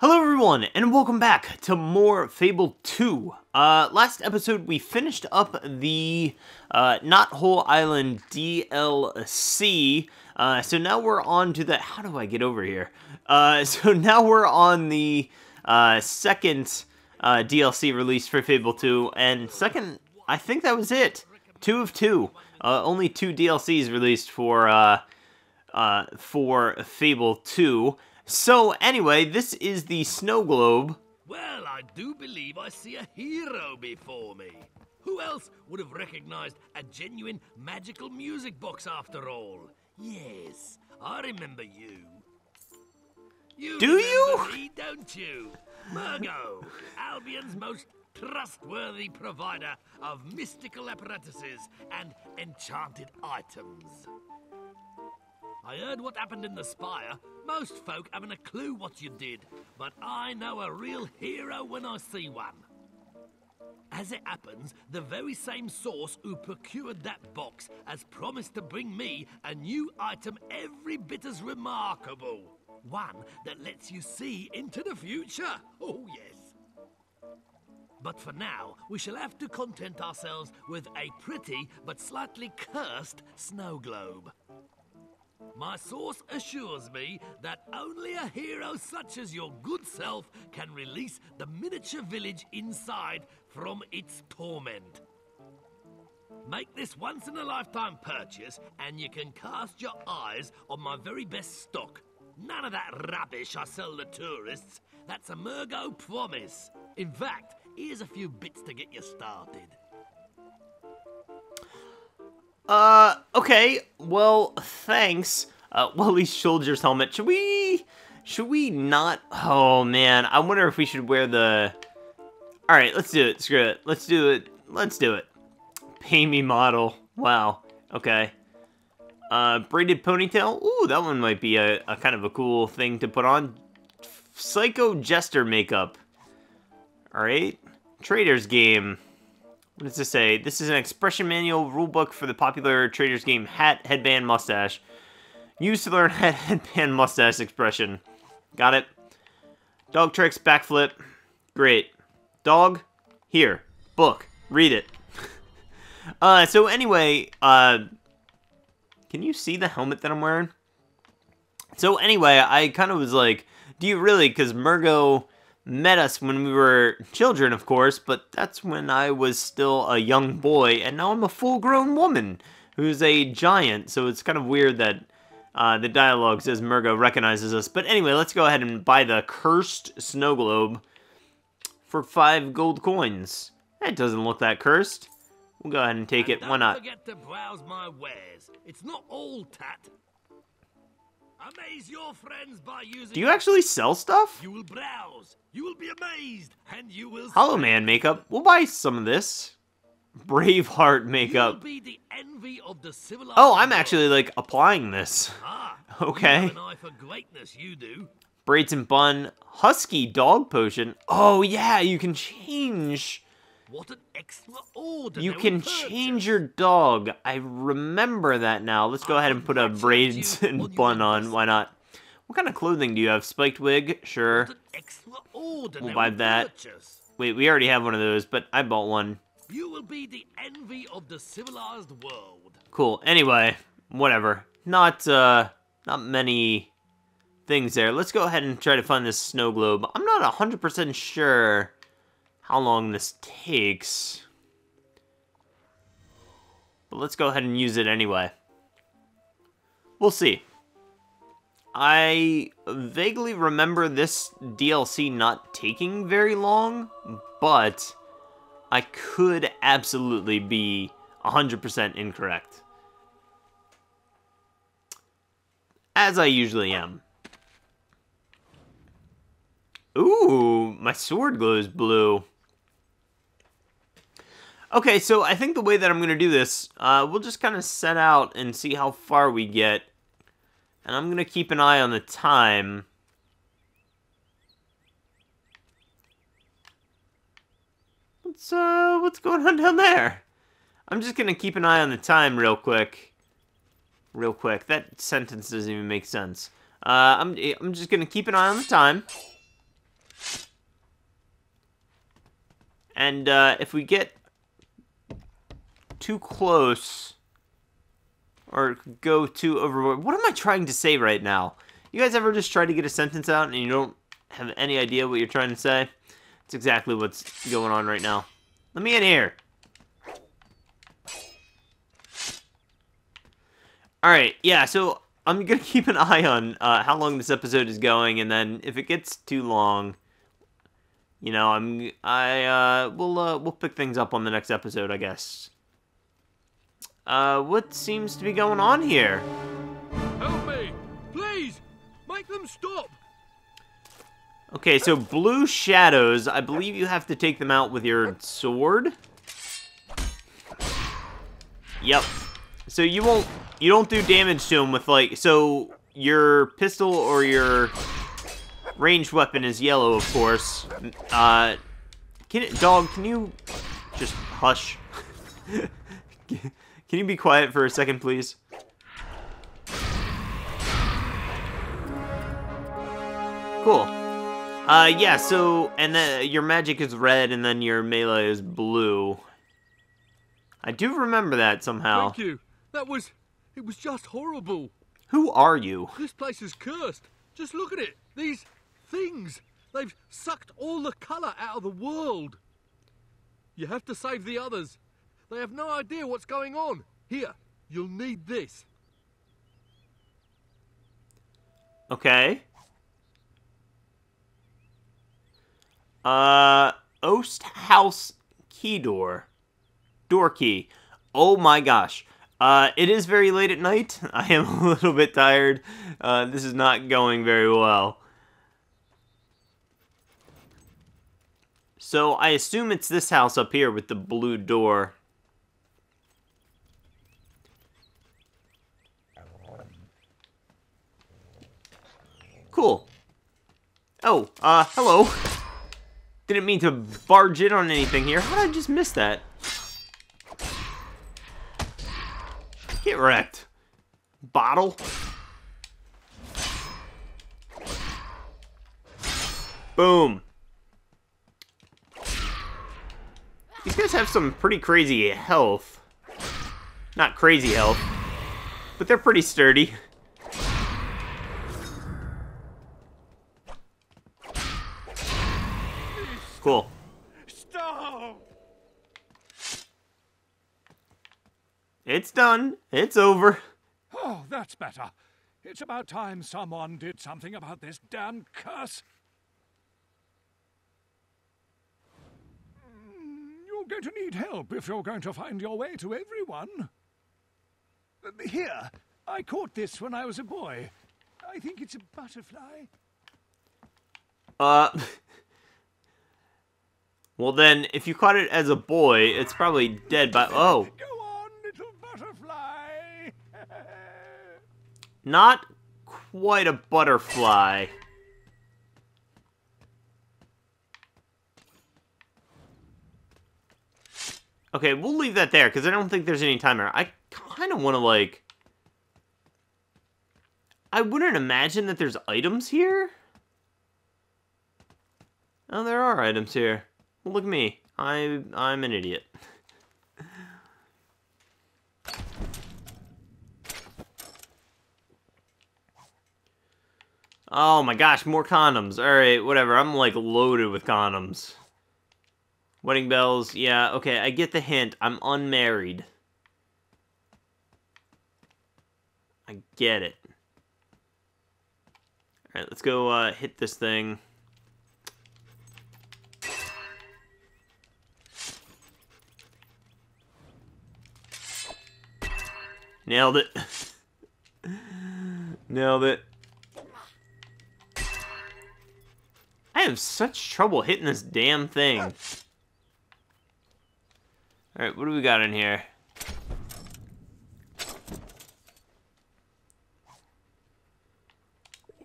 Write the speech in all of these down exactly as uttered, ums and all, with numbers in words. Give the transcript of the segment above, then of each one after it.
Hello everyone, and welcome back to more Fable two. Uh, last episode we finished up the uh, Knothole Island D L C, uh, so now we're on to the... How do I get over here? Uh, so now we're on the uh, second uh, D L C release for Fable two, and second, I think that was it. Two of two. Uh, only two D L Cs released for, uh, uh, for Fable two. So, anyway, this is the snow globe. Well, I do believe I see a hero before me. Who else would have recognized a genuine magical music box after all? Yes, I remember you. You do you? Me, don't you? Murgo, Albion's most trustworthy provider of mystical apparatuses and enchanted items. I heard what happened in the spire. Most folk haven't a clue what you did, but I know a real hero when I see one. As it happens, the very same source who procured that box has promised to bring me a new item every bit as remarkable. One that lets you see into the future. Oh, yes. But for now, we shall have to content ourselves with a pretty but slightly cursed snow globe. My source assures me that only a hero such as your good self can release the miniature village inside from its torment. Make this once-in-a-lifetime purchase, and you can cast your eyes on my very best stock. None of that rubbish I sell the tourists. That's a Murgo promise. In fact, here's a few bits to get you started. Uh, okay, well, thanks. Uh, Wally Soldier's helmet. Should we... Should we not... Oh, man, I wonder if we should wear the... Alright, let's do it. Screw it. Let's do it. Let's do it. Pay me model. Wow. Okay. Uh, braided ponytail. Ooh, that one might be a, a kind of a cool thing to put on. Psycho Jester makeup. Alright. Traders game. What does this say? This is an expression manual rulebook for the popular Traders game hat, headband, mustache. Used to learn hat, headband, mustache expression. Got it. Dog tricks, backflip. Great. Dog, here. Book. Read it. uh, so anyway, uh, can you see the helmet that I'm wearing? So anyway, I kind of was like, do you really? Because Murgo met us when we were children, of course, but that's when I was still a young boy, and now I'm a full-grown woman who's a giant, so it's kind of weird that uh, the dialogue says Murgo recognizes us. But anyway, let's go ahead and buy the cursed snow globe for five gold coins. That doesn't look that cursed. We'll go ahead and take it. Why not? Don't forget to browse my wares. It's not all tat. Amaze your friends by using... Do you actually sell stuff? You will browse. You will be amazed, and you will... Hollow Man makeup. We'll buy some of this. Braveheart makeup. You will be the envy of the civilized... Oh, I'm actually, like, applying this. Ah, okay. You have an eye for greatness, you do. Braids and bun. Husky dog potion. Oh, yeah, you can change... What an extraordinary... You can purchase. Change your dog. I remember that now. Let's go I ahead and put a braids and bun on. Why not? What kind of clothing do you have? Spiked wig? Sure. We'll buy that. Purchase. Wait, we already have one of those, but I bought one. You will be the envy of the civilized world. Cool. Anyway, whatever. Not, uh, not many things there. Let's go ahead and try to find this snow globe. I'm not one hundred percent sure how long this takes, but let's go ahead and use it anyway. We'll see. I vaguely remember this D L C not taking very long, but I could absolutely be one hundred percent incorrect, as I usually am. Ooh, my sword glows blue. Okay, so I think the way that I'm going to do this, uh, we'll just kind of set out and see how far we get. And I'm going to keep an eye on the time. What's, uh, what's going on down there? I'm just going to keep an eye on the time real quick. Real quick. That sentence doesn't even make sense. Uh, I'm, I'm just going to keep an eye on the time. And uh, if we get too close or go too overboard... What am I trying to say right now? You guys ever just try to get a sentence out and you don't have any idea what you're trying to say? That's exactly what's going on right now. Let me in here. Alright, yeah, so I'm going to keep an eye on uh, how long this episode is going, and then if it gets too long, you know, I'm, I, uh, we'll, uh, we'll pick things up on the next episode, I guess. Uh, what seems to be going on here? Help me! Please! Make them stop! Okay, so blue shadows, I believe you have to take them out with your sword. Yep. So you won't... You don't do damage to him with, like, so your pistol or your ranged weapon is yellow, of course. Uh, can it, dog, can you just hush? Can you be quiet for a second, please? Cool. Uh, yeah, so, and then your magic is red and then your melee is blue. I do remember that somehow. Thank you. That was... It was just horrible. Who are you? This place is cursed. Just look at it. These things. They've sucked all the colour out of the world. You have to save the others. They have no idea what's going on. Here, you'll need this. Okay. Uh, Oast House key door. Door key. Oh my gosh. Uh, it is very late at night. I am a little bit tired. Uh, this is not going very well. So I assume it's this house up here with the blue door. Cool. Oh, uh, hello. Didn't mean to barge in on anything here. How did I just miss that? Get wrecked. Bottle. Boom. These guys have some pretty crazy health. Not crazy health, but they're pretty sturdy. Cool. It's done. It's over. Oh, that's better. It's about time someone did something about this damn curse. You're going to need help if you're going to find your way to everyone. Here, I caught this when I was a boy. I think it's a butterfly. Uh... Well then, if you caught it as a boy, it's probably dead by... Oh. Not quite a butterfly. Okay, we'll leave that there, because I don't think there's any timer. I kind of want to, like... I wouldn't imagine that there's items here. Oh, there are items here. Well, look at me. I, I'm an idiot. Oh my gosh, more condoms. Alright, whatever. I'm like loaded with condoms. Wedding bells. Yeah, okay, I get the hint. I'm unmarried. I get it. Alright, let's go uh, hit this thing. Nailed it. Nailed it. I have such trouble hitting this damn thing. Alright, what do we got in here?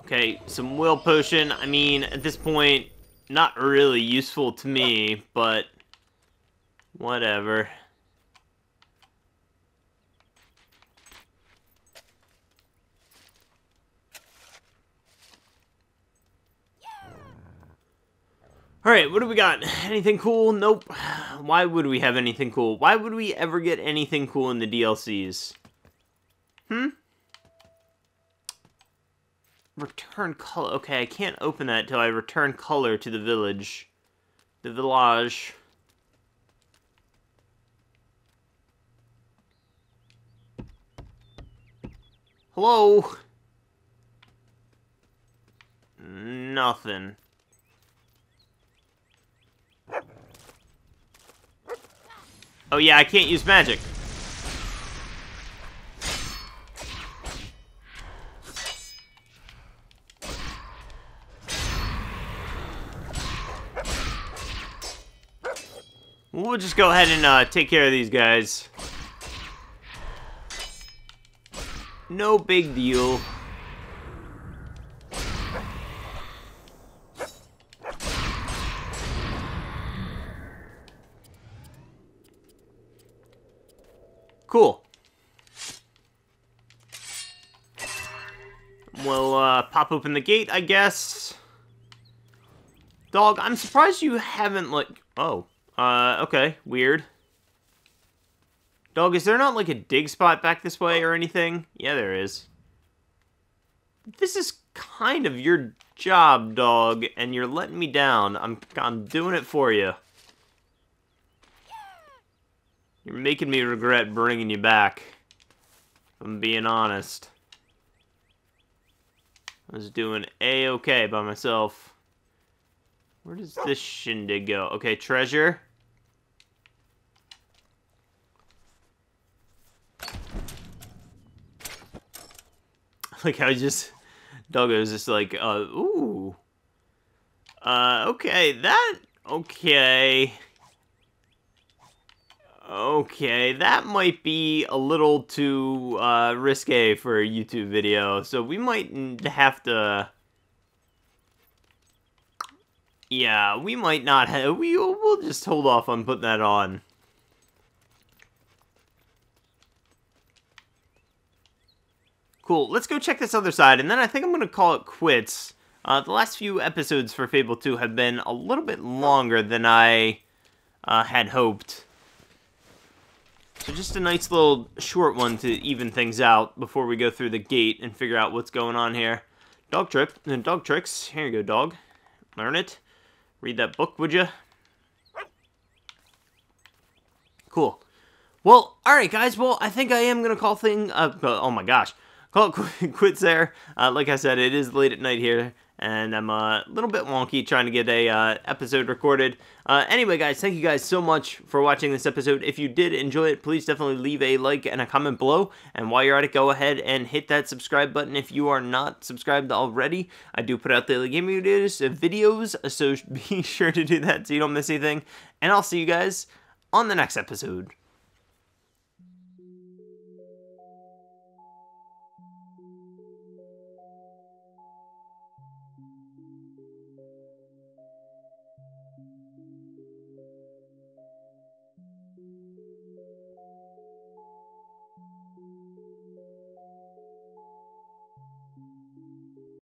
Okay, some will potion. I mean, at this point, not really useful to me, but whatever. Alright, what do we got? Anything cool? Nope. Why would we have anything cool? Why would we ever get anything cool in the D L Cs? Hmm? Return color. Okay, I can't open that till I return color to the village. The village. Hello? Nothing. Oh yeah, I can't use magic. We'll just go ahead and uh, take care of these guys. No big deal. Cool. We'll uh, pop open the gate, I guess. Dog, I'm surprised you haven't, like... Oh. Uh, okay. Weird. Dog, is there not, like, a dig spot back this way or anything? Yeah, there is. This is kind of your job, dog, and you're letting me down. I'm, I'm doing it for you. You're making me regret bringing you back, if I'm being honest. I was doing A-okay by myself. Where does this shindig go? Okay, treasure. Like, I just... Doggo's just like, uh, ooh. Uh, okay, that... Okay... Okay, that might be a little too uh, risque for a YouTube video, so we might have to... Yeah, we might not have... We, we'll just hold off on putting that on. Cool, let's go check this other side, and then I think I'm going to call it quits. Uh, the last few episodes for Fable two have been a little bit longer than I uh, had hoped. So just a nice little short one to even things out before we go through the gate and figure out what's going on here. Dog trip, and dog tricks. Here you go, dog. Learn it. Read that book, would you? Cool. Well, all right, guys. Well, I think I am gonna call thing. Uh, oh my gosh, call it qu quits there. Uh, like I said, it is late at night here. And I'm a little bit wonky trying to get a uh, episode recorded. Uh, anyway, guys, thank you guys so much for watching this episode. If you did enjoy it, please definitely leave a like and a comment below. And while you're at it, go ahead and hit that subscribe button if you are not subscribed already. I do put out daily gaming videos, so be sure to do that so you don't miss anything. And I'll see you guys on the next episode.